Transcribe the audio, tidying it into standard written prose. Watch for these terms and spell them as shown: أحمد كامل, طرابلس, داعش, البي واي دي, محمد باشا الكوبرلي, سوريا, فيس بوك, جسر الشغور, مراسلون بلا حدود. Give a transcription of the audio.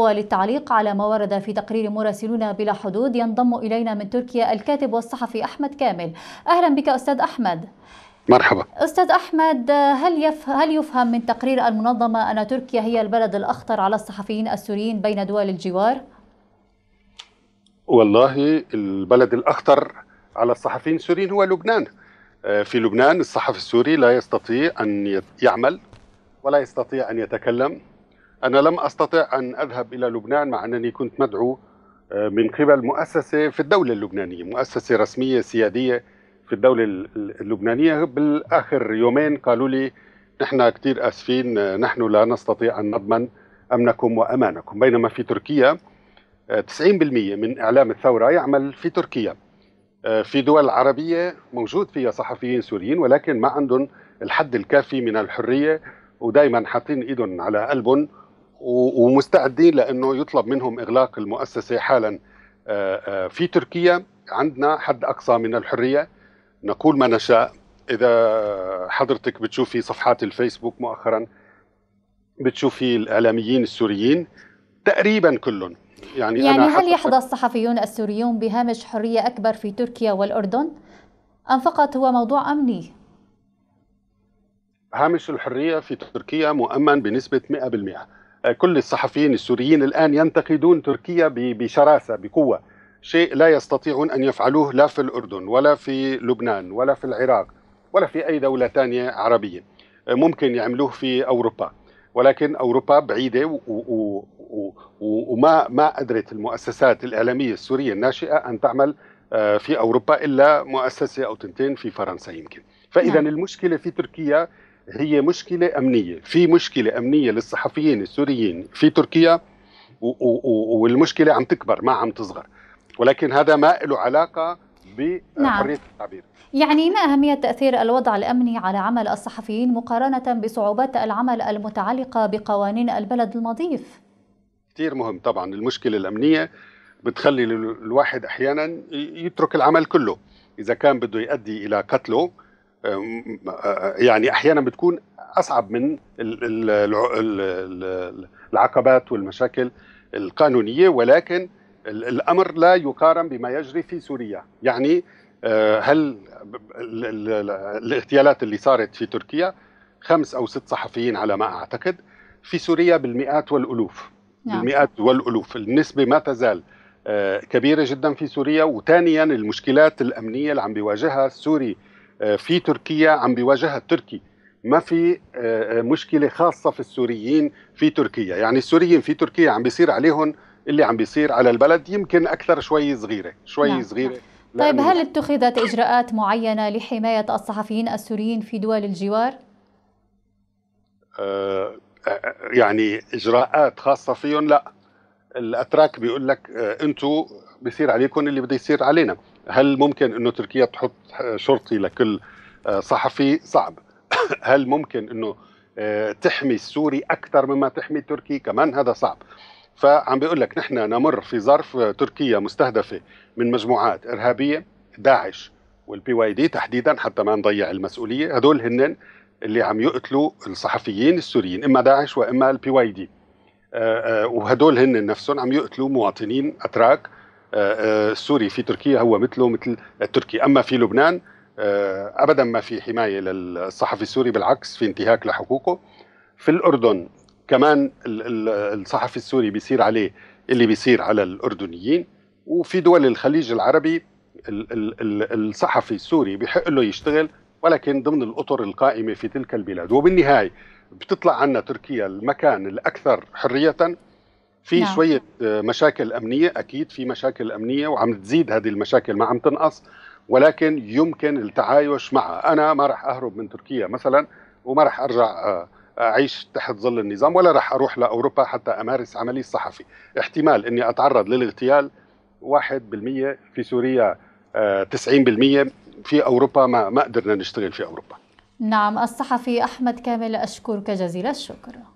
وللتعليق على ما ورد في تقرير مراسلون بلا حدود ينضم إلينا من تركيا الكاتب والصحفي أحمد كامل. أهلا بك أستاذ أحمد. مرحبا. أستاذ أحمد، هل يفهم من تقرير المنظمة أن تركيا هي البلد الأخطر على الصحفيين السوريين بين دول الجوار؟ والله البلد الأخطر على الصحفيين السوريين هو لبنان. في لبنان الصحفي السوري لا يستطيع أن يعمل ولا يستطيع أن يتكلم. أنا لم أستطع أن أذهب إلى لبنان مع أنني كنت مدعو من قبل مؤسسة في الدولة اللبنانية، مؤسسة رسمية سيادية في الدولة اللبنانية. بالآخر يومين قالوا لي نحن كتير آسفين، نحن لا نستطيع أن نضمن أمنكم وأمانكم. بينما في تركيا 90% من إعلام الثورة يعمل في تركيا. في دول عربية موجود فيها صحفيين سوريين ولكن ما عندهم الحد الكافي من الحرية، ودائما حاطين إيدهم على قلبهم ومستعدين لأنه يطلب منهم إغلاق المؤسسة حالا. في تركيا عندنا حد أقصى من الحرية، نقول ما نشاء. إذا حضرتك بتشوفي صفحات الفيسبوك مؤخرا بتشوفي الإعلاميين السوريين تقريبا كلهم، يعني هل يحظى الصحفيون السوريون بهامش حرية أكبر في تركيا والأردن أم فقط هو موضوع أمني؟ هامش الحرية في تركيا مؤمن بنسبة 100%. كل الصحفيين السوريين الآن ينتقدون تركيا بشراسة بقوة، شيء لا يستطيعون أن يفعلوه لا في الأردن ولا في لبنان ولا في العراق ولا في أي دولة تانية عربية. ممكن يعملوه في أوروبا، ولكن أوروبا بعيدة وما قدرت المؤسسات الإعلامية السورية الناشئة أن تعمل في أوروبا إلا مؤسسة أو تنتين في فرنسا يمكن. فإذا المشكلة في تركيا هي مشكلة أمنية، في مشكلة أمنية للصحفيين السوريين في تركيا، والمشكلة عم تكبر ما عم تصغر، ولكن هذا ما له علاقة بحرية التعبير. يعني ما أهمية تأثير الوضع الأمني على عمل الصحفيين مقارنة بصعوبات العمل المتعلقة بقوانين البلد المضيف؟ كثير مهم طبعا. المشكلة الأمنية بتخلي الواحد أحيانا يترك العمل كله إذا كان بده يؤدي إلى قتله، يعني أحيانا بتكون أصعب من العقبات والمشاكل القانونية، ولكن الأمر لا يقارن بما يجري في سوريا. يعني هل الاغتيالات اللي صارت في تركيا 5 أو 6 صحفيين على ما أعتقد، في سوريا بالمئات والألوف. بالمئات والألوف، النسبة ما تزال كبيرة جدا في سوريا. وثانيا المشكلات الأمنية اللي عم بيواجهها السوري في تركيا عم بيواجهها التركي، ما في مشكلة خاصة في السوريين في تركيا. يعني السوريين في تركيا عم بيصير عليهم اللي عم بيصير على البلد، يمكن أكثر شوي صغيرة شوي صغيرة. طيب هل اتخذت إجراءات معينة لحماية الصحفيين السوريين في دول الجوار؟ يعني إجراءات خاصة فيهم لا. الأتراك بيقول لك أنتوا بيصير عليكم اللي بده يصير علينا. هل ممكن أنه تركيا تحط شرطي لكل صحفي؟ صعب. هل ممكن أنه تحمي السوري أكثر مما تحمي التركي؟ كمان هذا صعب. فعم بيقول لك نحن نمر في ظرف تركيا مستهدفة من مجموعات إرهابية، داعش والبي واي دي تحديدا حتى ما نضيع المسؤولية. هدول هن اللي عم يقتلوا الصحفيين السوريين، إما داعش وإما البي واي دي، وهدول هن نفسهم عم يقتلوا مواطنين أتراك. السوري في تركيا هو مثله مثل التركي. أما في لبنان أبدا ما في حماية للصحفي السوري، بالعكس في انتهاك لحقوقه. في الأردن كمان الصحفي السوري بيصير عليه اللي بيصير على الأردنيين. وفي دول الخليج العربي الصحفي السوري بيحق له يشتغل ولكن ضمن الأطر القائمة في تلك البلاد. وبالنهاية بتطلع عنا تركيا المكان الأكثر حرية. في شوية مشاكل أمنية، أكيد في مشاكل أمنية وعم تزيد هذه المشاكل ما عم تنقص، ولكن يمكن التعايش معها. أنا ما راح أهرب من تركيا مثلا، وما راح أرجع أعيش تحت ظل النظام، ولا راح أروح لأوروبا حتى أمارس عملي الصحفي. احتمال أني أتعرض للاغتيال 1%، في سوريا 90%، في أوروبا ما قدرنا نشتغل في أوروبا. نعم. الصحفي أحمد كامل أشكرك جزيل الشكر.